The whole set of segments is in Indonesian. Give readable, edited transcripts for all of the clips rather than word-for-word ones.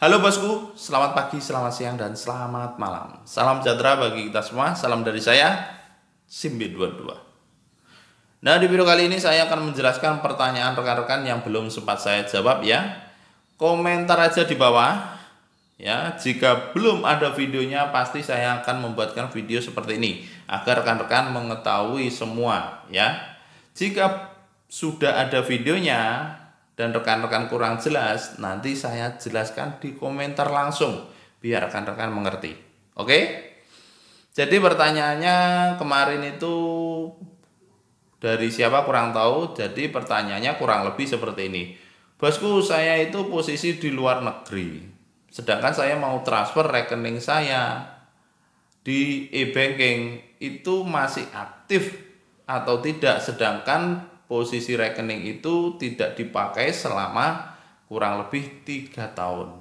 Halo bosku, selamat pagi, selamat siang, dan selamat malam. Salam sejahtera bagi kita semua, salam dari saya, Simbe 22. Nah, di video kali ini saya akan menjelaskan pertanyaan rekan-rekan yang belum sempat saya jawab ya. Komentar aja di bawah ya. Jika belum ada videonya, pasti saya akan membuatkan video seperti ini agar rekan-rekan mengetahui semua ya. Jika sudah ada videonya dan rekan-rekan kurang jelas, nanti saya jelaskan di komentar langsung biar rekan-rekan mengerti. Oke? Jadi pertanyaannya kemarin itu dari siapa kurang tahu. Jadi pertanyaannya kurang lebih seperti ini. Bosku, saya itu posisi di luar negeri, sedangkan saya mau transfer rekening saya di e-banking itu masih aktif atau tidak, sedangkan posisi rekening itu tidak dipakai selama kurang lebih 3 tahun.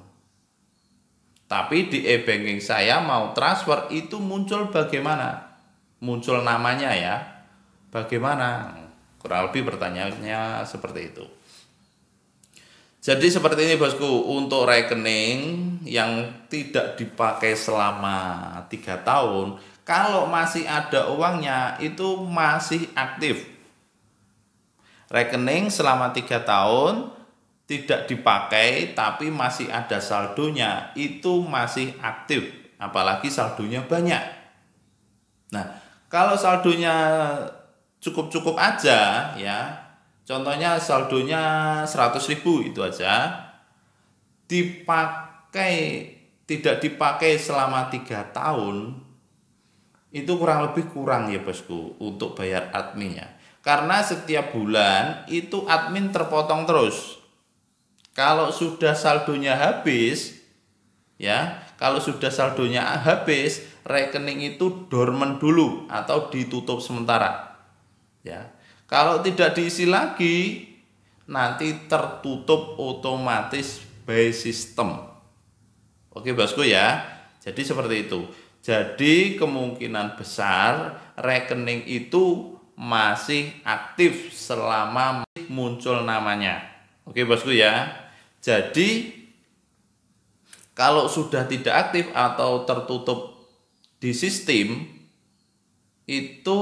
Tapi di e-banking saya mau transfer itu muncul bagaimana? Muncul namanya ya. Bagaimana? Kurang lebih pertanyaannya seperti itu. Jadi seperti ini bosku, untuk rekening yang tidak dipakai selama 3 tahun, kalau masih ada uangnya itu masih aktif. Rekening selama 3 tahun tidak dipakai tapi masih ada saldonya, itu masih aktif, apalagi saldonya banyak. Nah, kalau saldonya cukup-cukup aja ya, contohnya saldonya 100.000 itu aja, tidak dipakai selama 3 tahun, itu kurang lebih kurang ya bosku untuk bayar adminnya. Karena setiap bulan itu admin terpotong terus. Kalau sudah saldonya habis ya, rekening itu dormen dulu atau ditutup sementara ya. Kalau tidak diisi lagi, nanti tertutup otomatis by system. Oke bosku ya, jadi seperti itu. Jadi kemungkinan besar rekening itu masih aktif selama muncul namanya. Oke bosku ya. Jadi kalau sudah tidak aktif atau tertutup di sistem, itu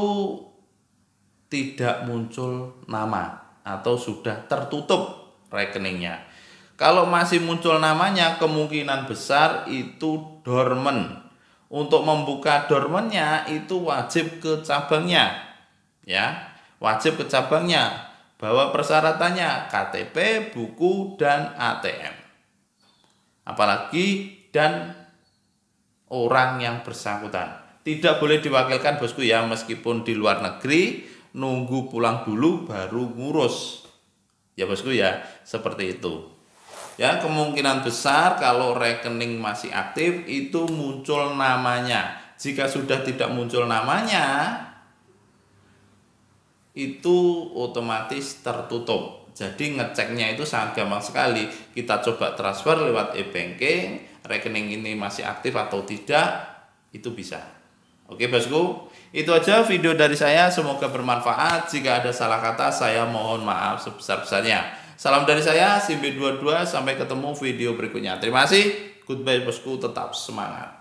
tidak muncul nama atau sudah tertutup rekeningnya. Kalau masih muncul namanya, kemungkinan besar itu dormen. Untuk membuka dormennya itu wajib ke cabangnya ya, wajib ke cabangnya. Bawa persyaratannya KTP, buku, dan ATM, apalagi dan orang yang bersangkutan. Tidak boleh diwakilkan bosku ya, meskipun di luar negeri, nunggu pulang dulu baru ngurus ya bosku ya, seperti itu ya. Kemungkinan besar kalau rekening masih aktif itu muncul namanya. Jika sudah tidak muncul namanya, itu otomatis tertutup. Jadi ngeceknya itu sangat gampang sekali. Kita coba transfer lewat e-banking, rekening ini masih aktif atau tidak, itu bisa. Oke bosku, itu aja video dari saya, semoga bermanfaat. Jika ada salah kata, saya mohon maaf sebesar-besarnya. Salam dari saya, Simbe 22, sampai ketemu video berikutnya. Terima kasih, goodbye bosku, tetap semangat.